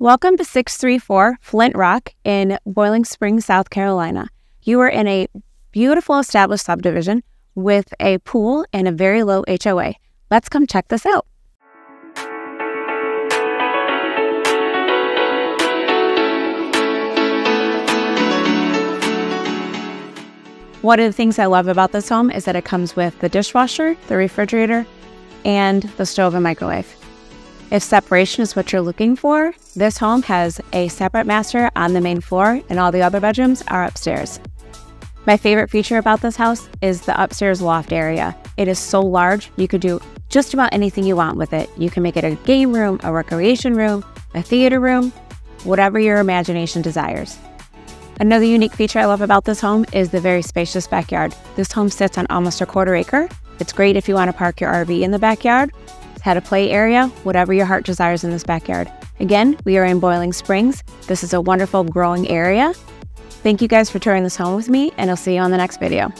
Welcome to 634 Flint Rock in Boiling Springs, South Carolina. You are in a beautiful established subdivision with a pool and a very low HOA. Let's come check this out. One of the things I love about this home is that it comes with the dishwasher, the refrigerator, and the stove and microwave. If separation is what you're looking for, this home has a separate master on the main floor and all the other bedrooms are upstairs. My favorite feature about this house is the upstairs loft area. It is so large, you could do just about anything you want with it. You can make it a game room, a recreation room, a theater room, whatever your imagination desires. Another unique feature I love about this home is the very spacious backyard. This home sits on almost a quarter acre. It's great if you want to park your RV in the backyard, had a play area, whatever your heart desires in this backyard. Again, we are in Boiling Springs. This is a wonderful growing area. Thank you guys for touring this home with me, and I'll see you on the next video.